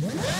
Let's go.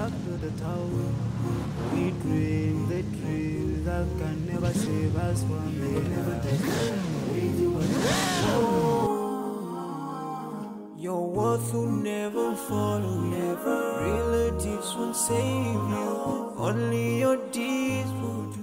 back to the town. We dream, they dream that can never save us from they never take us. We do what we do. Your worth will never follow, never. Relatives won't save you. Only your deeds will do.